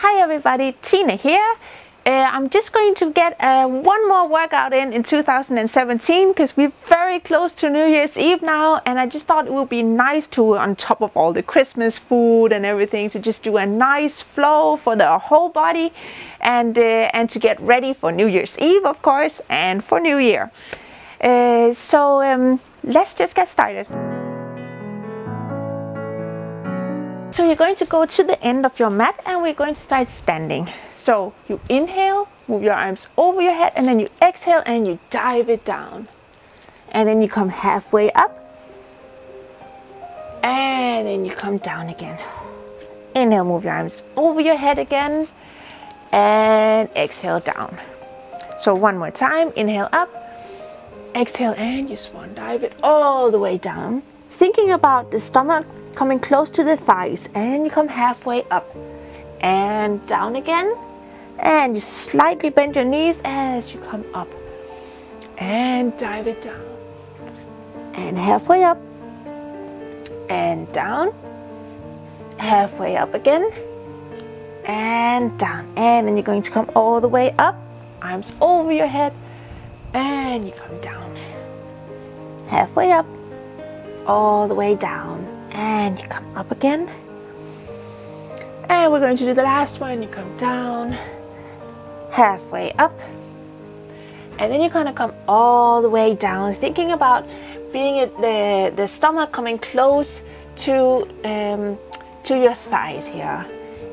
Hi everybody, Tina here. I'm just going to get one more workout in 2017 because we're very close to New Year's Eve now, and I just thought it would be nice to, on top of all the Christmas food and everything, to just do a nice flow for the whole body and to get ready for New Year's Eve, of course, and for New Year. Let's just get started. So you're going to go to the end of your mat and we're going to start standing. So you inhale, move your arms over your head, and then you exhale and you dive it down. And then you come halfway up. And then you come down again. Inhale, move your arms over your head again. And exhale down. So one more time, inhale up. Exhale and you swan dive it all the way down. Thinking about the stomach coming close to the thighs, and you come halfway up. And down again. And you slightly bend your knees as you come up. And dive it down. And halfway up. And down. Halfway up again. And down. And then you're going to come all the way up. Arms over your head. And you come down. Halfway up. All the way down. And you come up again. And we're going to do the last one. You come down, halfway up, and then you're going to come all the way down, thinking about being at the stomach coming close to your thighs here.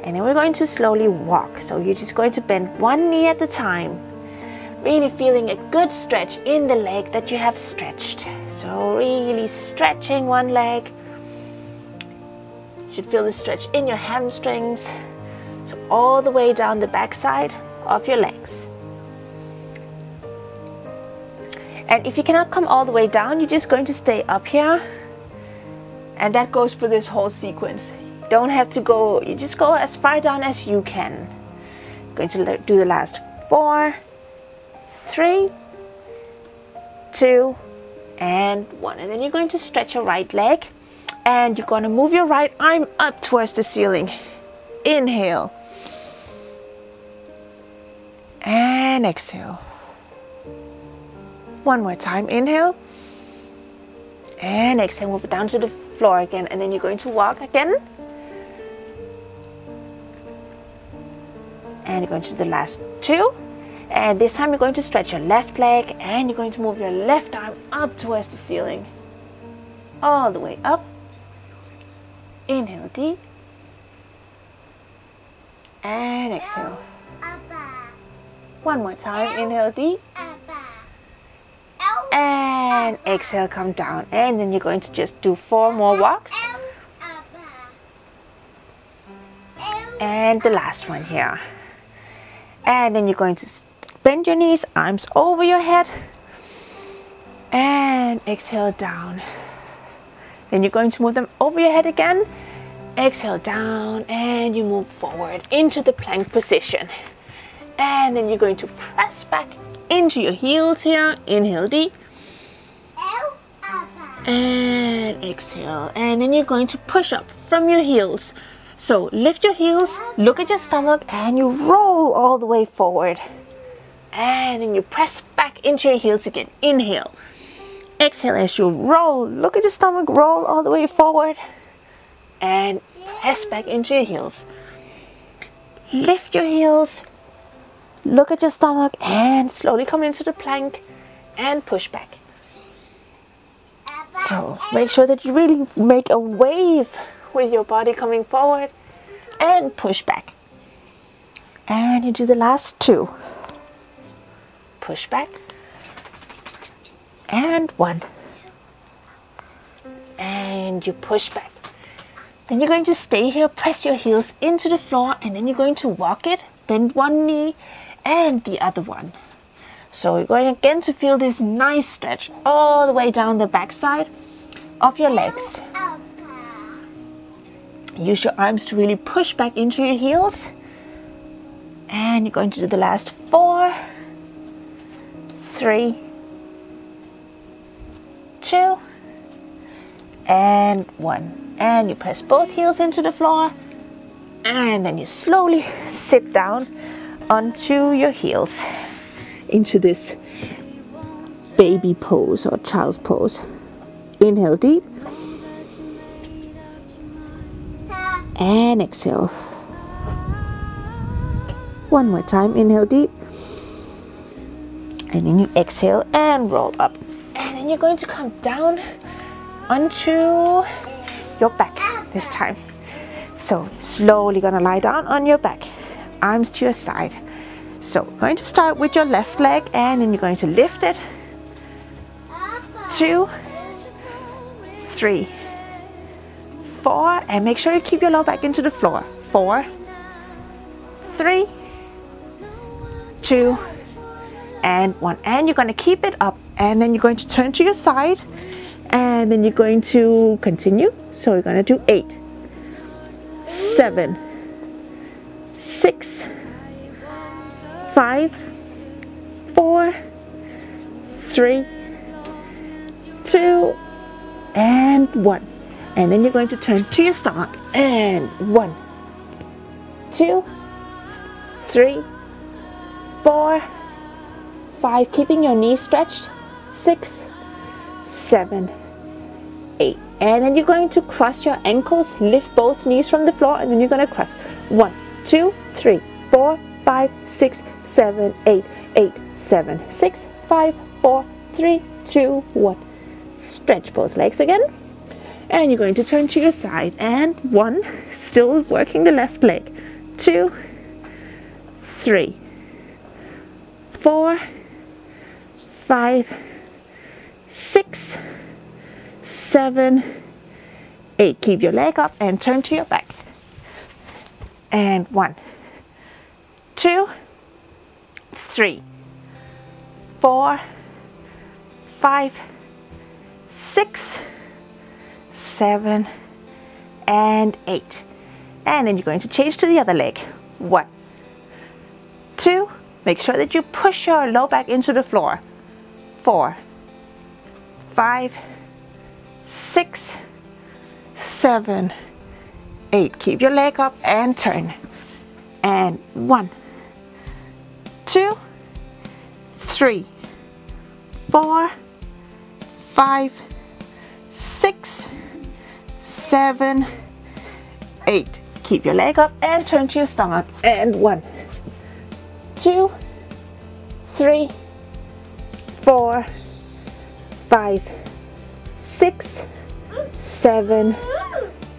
And then we're going to slowly walk. So you're just going to bend one knee at a time, really feeling a good stretch in the leg that you have stretched. So really stretching one leg. You should feel the stretch in your hamstrings, so all the way down the backside of your legs. And if you cannot come all the way down, you're just going to stay up here, and that goes for this whole sequence. You don't have to go, you just go as far down as you can. I'm going to do the last 4, 3, 2, and 1, and then you're going to stretch your right leg. And you're going to move your right arm up towards the ceiling. Inhale. And exhale. One more time. Inhale. And exhale. Move it down to the floor again. And then you're going to walk again. And you're going to do the last 2. And this time you're going to stretch your left leg. And you're going to move your left arm up towards the ceiling. All the way up. Inhale deep, and exhale. One more time, inhale deep, and exhale, come down. And then you're going to just do 4 more walks. And the last one here. And then you're going to bend your knees, arms over your head, and exhale down. Then you're going to move them over your head again. Exhale down and you move forward into the plank position. And then you're going to press back into your heels here. Inhale deep. And exhale. And then you're going to push up from your heels. So lift your heels, look at your stomach, and you roll all the way forward. And then you press back into your heels again. Inhale. Exhale as you roll. Look at your stomach, roll all the way forward. And press back into your heels. Lift your heels. Look at your stomach and slowly come into the plank and push back. So make sure that you really make a wave with your body coming forward and push back. And you do the last 2. Push back. And 1. And you push back. Then you're going to stay here, press your heels into the floor, and then you're going to walk it. Bend one knee and the other one. So you're going again to feel this nice stretch all the way down the backside of your legs. Use your arms to really push back into your heels. And you're going to do the last 4, 3, 2, and 1. And you press both heels into the floor and then you slowly sit down onto your heels into this baby pose or child's pose. Inhale deep and exhale. One more time, inhale deep and then you exhale and roll up, and then you're going to come down onto your back this time. So slowly gonna lie down on your back, arms to your side. So going to start with your left leg and then you're going to lift it. 2, 3, 4, and make sure you keep your lower back into the floor. 4, 3, 2, and 1, and you're going to keep it up, and then you're going to turn to your side and then you're going to continue. So we're going to do 8, 7, 6, 5, 4, 3, 2, and 1, and then you're going to turn to your stomach and 1, 2, 3, 4, 5, keeping your knees stretched, 6, 7, 8, and then you're going to cross your ankles, lift both knees from the floor, and then you're going to cross 1, 2, 3, 4, 5, 6, 7, 8, 8, 7, 6, 5, 4, 3, 2, 1. Stretch both legs again, and you're going to turn to your side and 1, still working the left leg, 2, 3, 4, 5, 6, 7, 8, keep your leg up and turn to your back, and 1, 2, 3, 4, 5, 6, 7, and 8, and then you're going to change to the other leg, 1, 2, make sure that you push your low back into the floor, 4, 5, 6, 7, 8, keep your leg up and turn, and 1, 2, 3, 4, 5, 6, 7, 8, keep your leg up and turn to your stomach, and 1, 2, 3, 4, 5, 6, 7,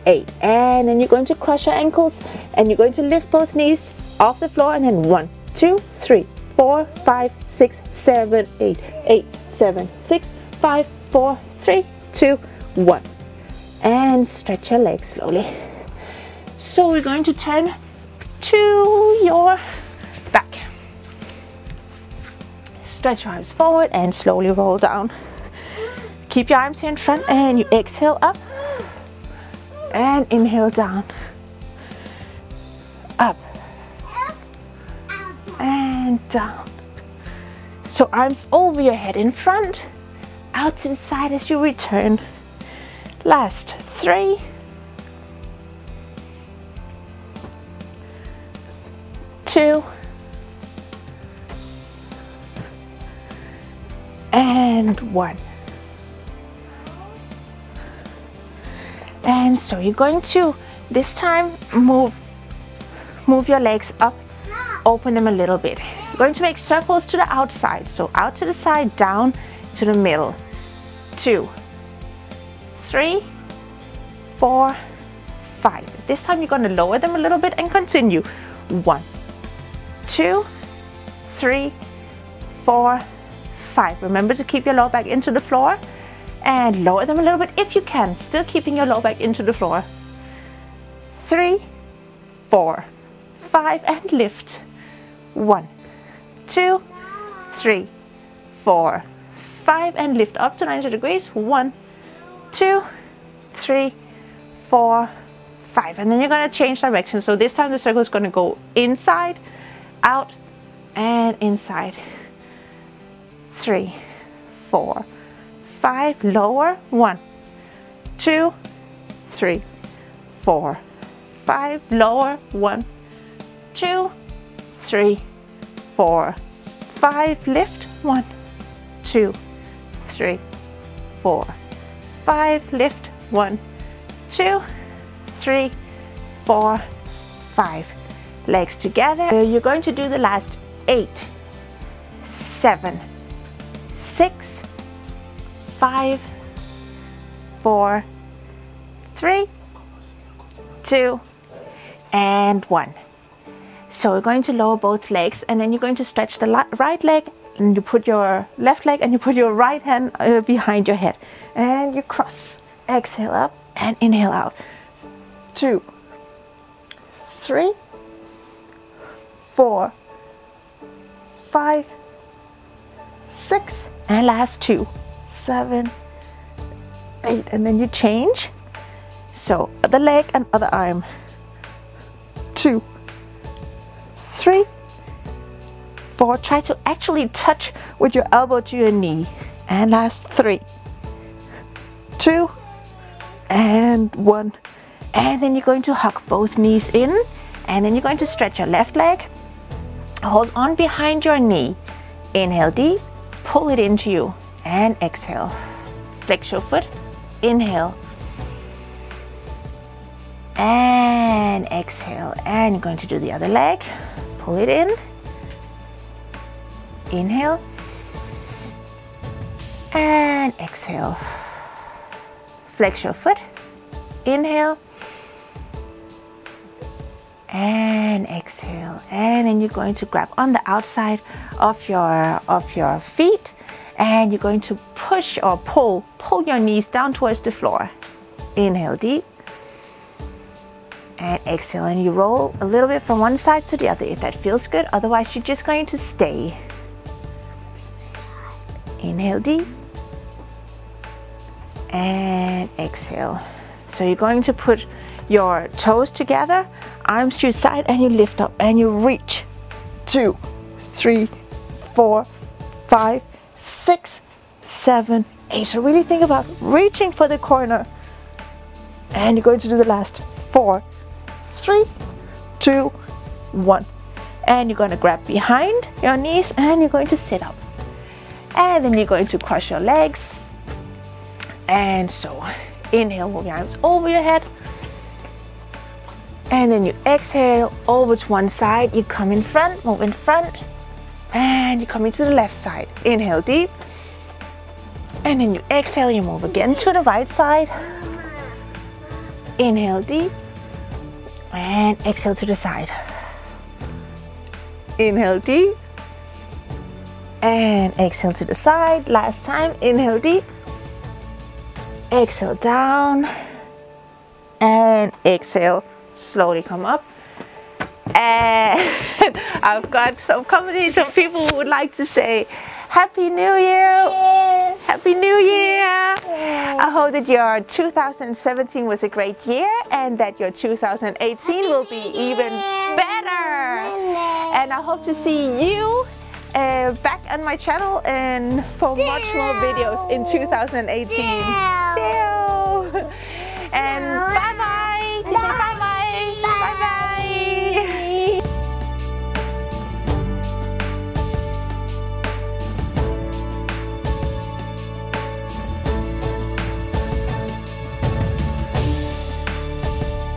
8, and then you're going to cross your ankles and you're going to lift both knees off the floor, and then 1, 2, 3, 4, 5, 6, 7, 8, 8, 7, 6, 5, 4, 3, 2, 1, and stretch your legs slowly. So we're going to turn to your back, stretch your arms forward and slowly roll down, keep your arms here in front, and you exhale up and inhale down, up and down. So arms over your head in front, out to the side as you return. Last 3, 2, and 1. And so you're going to this time move your legs up, open them a little bit. You're going to make circles to the outside, so out to the side, down to the middle. 2, 3, 4, 5. This time you're going to lower them a little bit and continue. 1, 2, 3, 4, 5. Remember to keep your lower back into the floor and lower them a little bit if you can, still keeping your lower back into the floor. 3, 4, 5, and lift. 1, 2, 3, 4, 5, and lift up to 90 degrees. 1, 2, 3, 4, 5, and then you're going to change direction. So this time the circle is going to go inside, out, and inside. 3, 4, 5, lower. 1, 2, 3, 4, 5, lower, 1, 2, 3, 4, 5, lift, 1, 2, 3, 4, 5, lift, 1, 2, 3, 4, 5, legs together. You're going to do the last 8, 7, 6, 5, 4, 3, 2, and 1. So we're going to lower both legs, and then you're going to stretch the right leg, and you put your left leg, and you put your right hand behind your head, and you cross. Exhale up and inhale out. 2, 3, 4, 5, 6, and last 2, 7, 8, and then you change. So other leg and other arm. 2, 3, 4. Try to actually touch with your elbow to your knee. And last 3, 2, and 1. And then you're going to hug both knees in, and then you're going to stretch your left leg. Hold on behind your knee. Inhale deep, pull it into you, and exhale. Flex your foot, inhale, and exhale. And you're going to do the other leg. Pull it in, inhale, and exhale. Flex your foot, inhale, and exhale. And then you're going to grab on the outside of your feet, and you're going to push or pull your knees down towards the floor. Inhale deep, and exhale, and you roll a little bit from one side to the other if that feels good. Otherwise, you're just going to stay. Inhale deep, and exhale. So you're going to put your toes together, arms to your side, and you lift up and you reach. 2, 3, 4, 5, 6, 7, 8. So really think about reaching for the corner. And you're going to do the last 4, 3, 2, 1. And you're going to grab behind your knees, and you're going to sit up. And then you're going to cross your legs. And so inhale, move your arms over your head. And then you exhale over to one side. You come in front, move in front, and you come into the left side. Inhale deep, and then you exhale, you move again to the right side. Inhale deep, and exhale to the side. Inhale deep, and exhale to the side. Last time, inhale deep, exhale down, and exhale. Slowly come up. And I've got some comedy, some people who would like to say Happy New Year. Yeah. Happy New Year. Yeah. I hope that your 2017 was a great year, and that your 2018 will be even better. And I hope to see you back on my channel and for much more videos in 2018. And